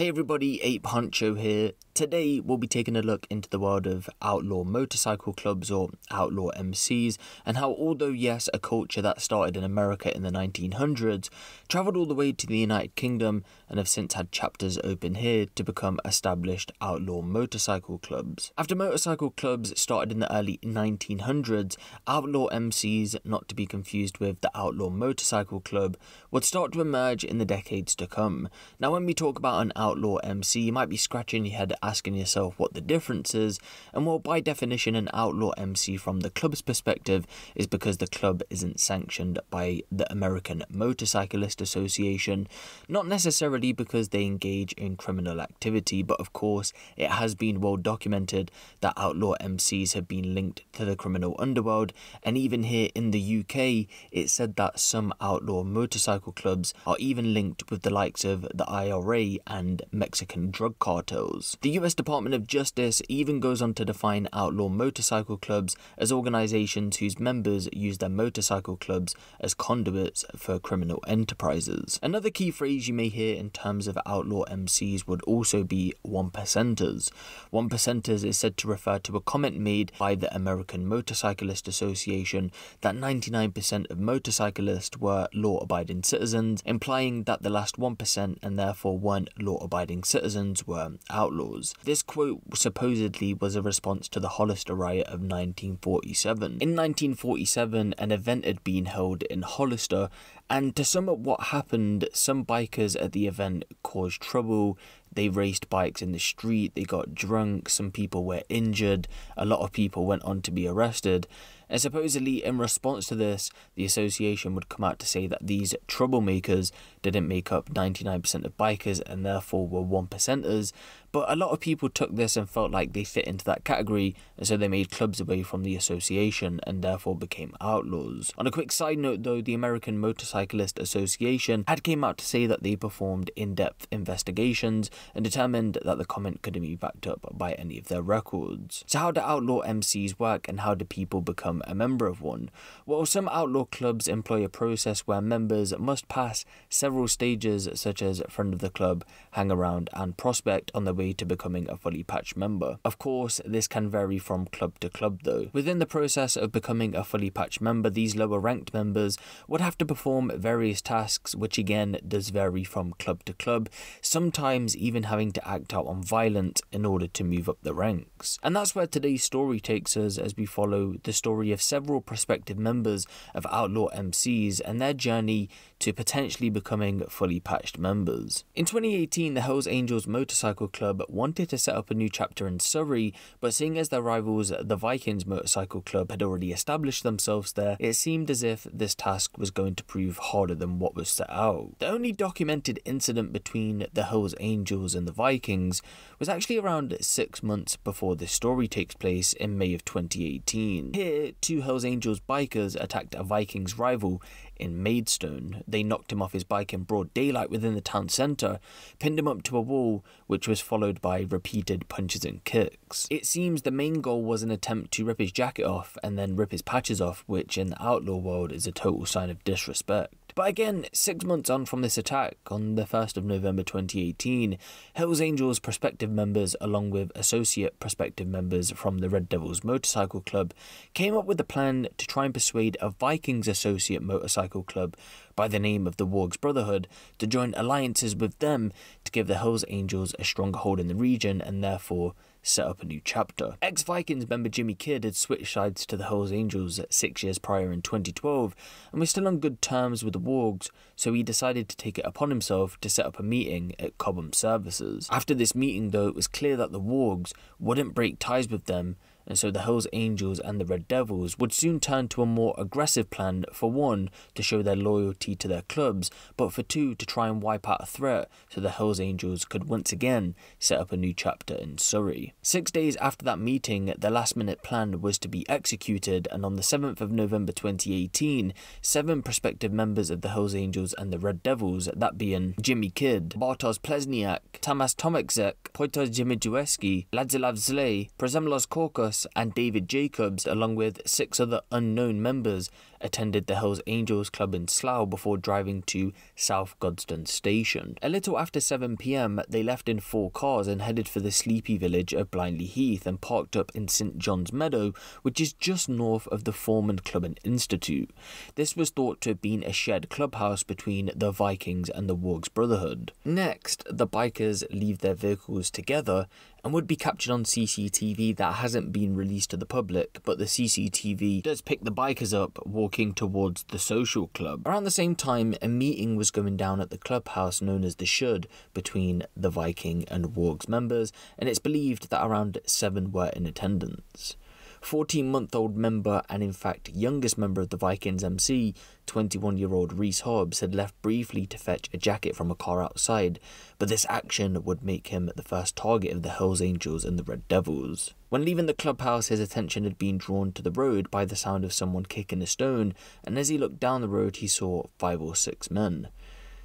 Hey everybody, Ape Huncho here. Today we'll be taking a look into the world of outlaw motorcycle clubs or outlaw MCs and how, although yes, a culture that started in America in the 1900s, travelled all the way to the United Kingdom and have since had chapters open here to become established outlaw motorcycle clubs. After motorcycle clubs started in the early 1900s, outlaw MCs, not to be confused with the outlaw motorcycle club, would start to emerge in the decades to come. Now when we talk about an outlaw MC, you might be scratching your head asking yourself what the difference is, and well, by definition an outlaw MC from the club's perspective is because the club isn't sanctioned by the American Motorcyclist Association, not necessarily because they engage in criminal activity, but of course it has been well documented that outlaw MCs have been linked to the criminal underworld, and even here in the UK it's said that some outlaw motorcycle clubs are even linked with the likes of the IRA and Mexican drug cartels. The US Department of Justice even goes on to define outlaw motorcycle clubs as organisations whose members use their motorcycle clubs as conduits for criminal enterprises. Another key phrase you may hear in terms of outlaw MCs would also be one-percenters. One-percenters is said to refer to a comment made by the American Motorcyclist Association that 99% of motorcyclists were law-abiding citizens, implying that the last 1% and therefore weren't law-abiding citizens were outlaws. This quote supposedly was a response to the Hollister riot of 1947. In 1947, an event had been held in Hollister, and to sum up what happened, some bikers at the event caused trouble. They raced bikes in the street, they got drunk, some people were injured, a lot of people went on to be arrested. And supposedly in response to this, the association would come out to say that these troublemakers didn't make up 99% of bikers and therefore were 1%ers, but a lot of people took this and felt like they fit into that category, and so they made clubs away from the association and therefore became outlaws. On a quick side note though, the American Motorcyclist Association had came out to say that they performed in-depth investigations and determined that the comment couldn't be backed up by any of their records. So how do outlaw MCs work and how do people become a member of one? Well, some outlaw clubs employ a process where members must pass several stages such as friend of the club, hang around and prospect on their way to becoming a fully patched member. Of course, this can vary from club to club though. Within the process of becoming a fully patched member, these lower ranked members would have to perform various tasks which again does vary from club to club, sometimes even having to act out on violence in order to move up the ranks. And that's where today's story takes us as we follow the story of several prospective members of outlaw MCs and their journey to potentially becoming fully patched members. In 2018, the Hells Angels Motorcycle Club wanted to set up a new chapter in Surrey, but seeing as their rivals, the Vikings Motorcycle Club, had already established themselves there, it seemed as if this task was going to prove harder than what was set out. The only documented incident between the Hells Angels and the Vikings was actually around 6 months before this story takes place in May of 2018. Here, two Hells Angels bikers attacked a Vikings rival in Maidstone. They knocked him off his bike in broad daylight within the town centre, pinned him up to a wall, which was followed by repeated punches and kicks. It seems the main goal was an attempt to rip his jacket off and then rip his patches off, which in the outlaw world is a total sign of disrespect. But again, 6 months on from this attack, on the 1st of November 2018, Hells Angels prospective members along with associate prospective members from the Red Devils Motorcycle Club came up with a plan to try and persuade a Vikings associate motorcycle club by the name of the Wargs Brotherhood to join alliances with them to give the Hells Angels a stronger hold in the region and therefore set up a new chapter. Ex-Vikings member Jimmy Kidd had switched sides to the Hells Angels 6 years prior in 2012 and was still on good terms with the Wargs, so he decided to take it upon himself to set up a meeting at Cobham Services. After this meeting though, it was clear that the Wargs wouldn't break ties with them, and so the Hells Angels and the Red Devils would soon turn to a more aggressive plan, for one, to show their loyalty to their clubs, but for two, to try and wipe out a threat so the Hells Angels could once again set up a new chapter in Surrey. 6 days after that meeting, the last minute plan was to be executed, and on the 7th of November 2018, 7 prospective members of the Hells Angels and the Red Devils, that being Jimmy Kidd, Bartosz Plesniak, Tamas Tomekzek, Poytas Jimidziewski, Ladzilav Zley, Przemysław Korkos, and David Jacobs, along with 6 other unknown members, attended the Hells Angels Club in Slough before driving to South Godstone Station. A little after 7 PM, they left in 4 cars and headed for the sleepy village of Blindley Heath and parked up in St John's Meadow, which is just north of the Foreman Club and Institute. This was thought to have been a shared clubhouse between the Vikings and the Wargs Brotherhood. Next, the bikers leave their vehicles together and would be captured on CCTV that hasn't been released to the public, but the CCTV does pick the bikers up walking towards the social club. Around the same time, a meeting was going down at the clubhouse known as the Shud between the Viking and Wargs members, and it's believed that around 7 were in attendance. 14-month-old member and in fact youngest member of the Vikings MC, 21-year-old Rhys Hobbs, had left briefly to fetch a jacket from a car outside, but this action would make him the first target of the Hells Angels and the Red Devils. When leaving the clubhouse, his attention had been drawn to the road by the sound of someone kicking a stone, and as he looked down the road he saw 5 or 6 men.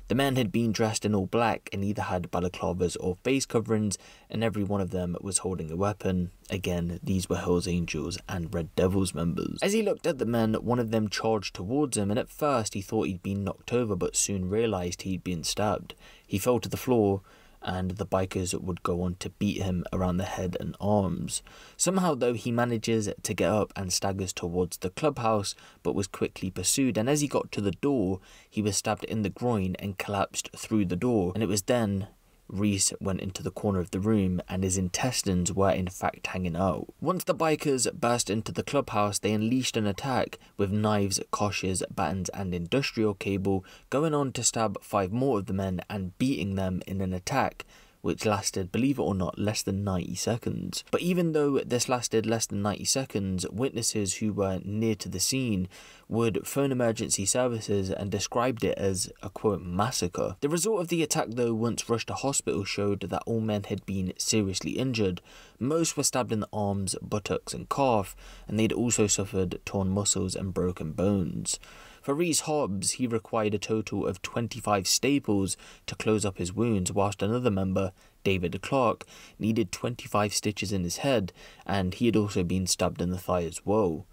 The men had been dressed in all black and either had balaclavas or face coverings, and every one of them was holding a weapon. Again, these were Hells Angels and Red Devils members. As he looked at the men, one of them charged towards him, and at first he thought he'd been knocked over but soon realised he'd been stabbed. He fell to the floor, and the bikers would go on to beat him around the head and arms. Somehow though, he manages to get up and staggers towards the clubhouse, but was quickly pursued, and as he got to the door, he was stabbed in the groin and collapsed through the door, and it was then Rhys went into the corner of the room and his intestines were in fact hanging out. Once the bikers burst into the clubhouse, they unleashed an attack with knives, coshes, batons and industrial cable, going on to stab 5 more of the men and beating them in an attack which lasted, believe it or not, less than 90 seconds. But even though this lasted less than 90 seconds, witnesses who were near to the scene would phone emergency services and described it as a, quote, massacre. The result of the attack though, once rushed to hospital, showed that all men had been seriously injured. Most were stabbed in the arms, buttocks and calf, and they'd also suffered torn muscles and broken bones. For Rhys Hobbs, he required a total of 25 staples to close up his wounds, whilst another member, David Clark, needed 25 stitches in his head, and he had also been stabbed in the thigh as well.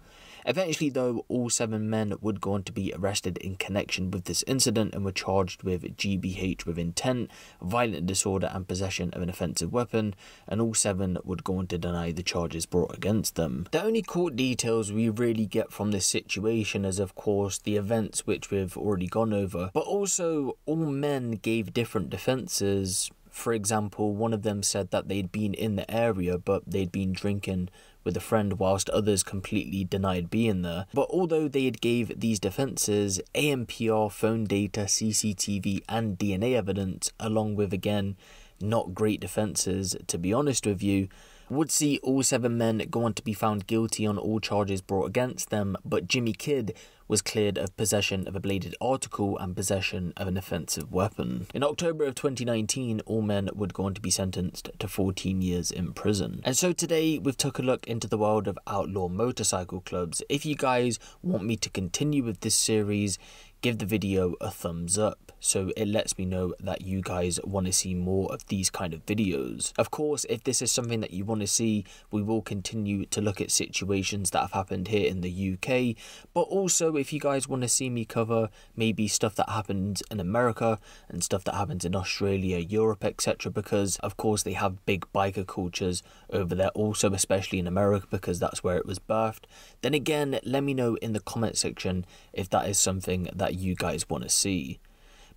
Eventually though, all 7 men would go on to be arrested in connection with this incident and were charged with GBH with intent, violent disorder and possession of an offensive weapon, and all 7 would go on to deny the charges brought against them. The only court details we really get from this situation is of course the events which we've already gone over, but also all men gave different defences. For example, one of them said that they'd been in the area but they'd been drinking with a friend, whilst others completely denied being there. But although they had gave these defences, AMPR, phone data, CCTV and DNA evidence, along with again not great defences to be honest with you, would see all 7 men go on to be found guilty on all charges brought against them, but Jimmy Kidd was cleared of possession of a bladed article and possession of an offensive weapon. In October of 2019, all men would go on to be sentenced to 14 years in prison. And so today, we've took a look into the world of outlaw motorcycle clubs. If you guys want me to continue with this series, give the video a thumbs up, so it lets me know that you guys want to see more of these kind of videos. Of course, if this is something that you want to see, we will continue to look at situations that have happened here in the UK, but also if you guys want to see me cover maybe stuff that happens in America and stuff that happens in Australia, Europe, etc., because of course they have big biker cultures over there also, especially in America because that's where it was birthed, then again, let me know in the comment section if that is something that you guys want to see.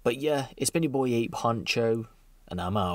But yeah, it's been your boy Ape Huncho, and I'm out.